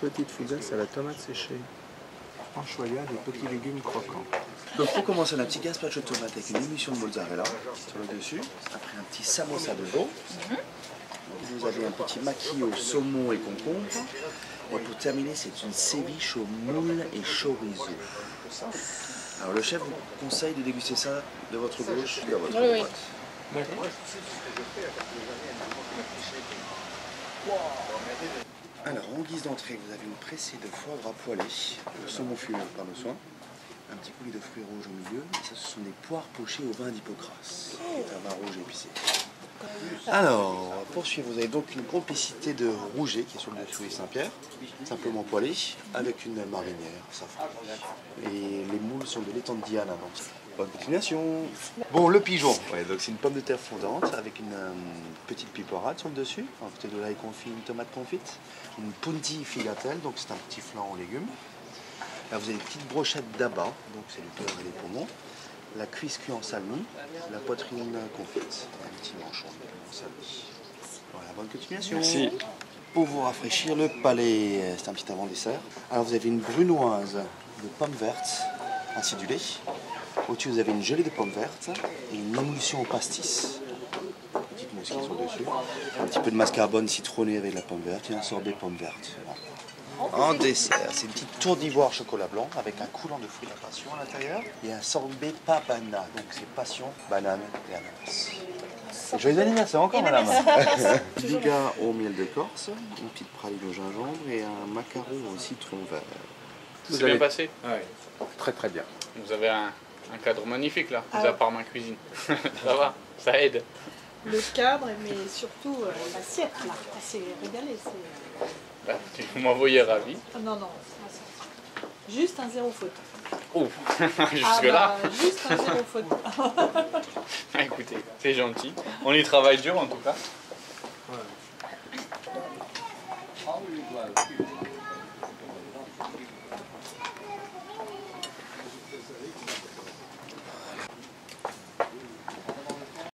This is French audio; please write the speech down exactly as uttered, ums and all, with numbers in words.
Petite fougasse à la tomate séchée. Anchois, des petits légumes croquants. Donc pour commencer, on a un petit gazpacho de tomate avec une émission de mozzarella sur le dessus. Après un petit samosa de veau. Mm-hmm. Vous avez un petit maquis au saumon et concombre. Et pour terminer, c'est une ceviche au moule et chorizo. Alors le chef vous conseille de déguster ça de votre gauche et de votre droite. Oui, oui. Okay. Alors en guise d'entrée, vous avez une pressée de foie gras poêlé, le saumon fumé par le soin, un petit coulis de fruits rouges au milieu. Et ça, ce sont des poires pochées au vin d'Hippocras, qui est un vin rouge épicé. Alors, pour suivre, vous avez donc une complicité de Rouget qui est sur le dessus de Saint-Pierre, simplement poêlé, avec une marinière, ça fait. Et les moules sont de l'étang de Diane avant. Bonne continuation. Bon, le pigeon. Ouais, donc c'est une pomme de terre fondante avec une euh, petite piperade sur le dessus. À côté de l'ail confit, une tomate confite, une punti figatelle, donc c'est un petit flan aux légumes. Là, vous avez une petite brochette d'abat, donc c'est le cœur et les poumons. La cuisse cuite en salmis, la poitrine confite, un petit manchon en salmis. Voilà, bonne continuation. Merci. Pour vous rafraîchir le palais, c'est un petit avant-dessert. Alors vous avez une brunoise de pommes vertes acidulée. Au-dessus, vous avez une gelée de pommes vertes et une émulsion au pastis. Petite mousse qui est sur le dessus. Un petit peu de mascarbone citronné avec la pomme verte et un sorbet pomme verte. En dessert, c'est une petite tour d'ivoire chocolat blanc avec un coulant de fruits de la passion à l'intérieur et un sorbet papana. Donc c'est passion, banane et ananas. Joyeux anniversaire encore, madame. Biga au miel de Corse, une petite praline au gingembre et un macaron au citron vert. C'est avez... bien passé. Oui. Très très bien. Vous avez un, un cadre magnifique là, ah. à part ma cuisine. Ça va, ça aide. Le cadre, mais surtout euh, l'assiette là, c'est régalé. Bah, tu m'envoyais ravi. Non, non, juste un zéro faute. Oh, jusque ah bah, là. Juste un zéro faute. Ah, écoutez, c'est gentil. On y travaille dur en tout cas. Ouais.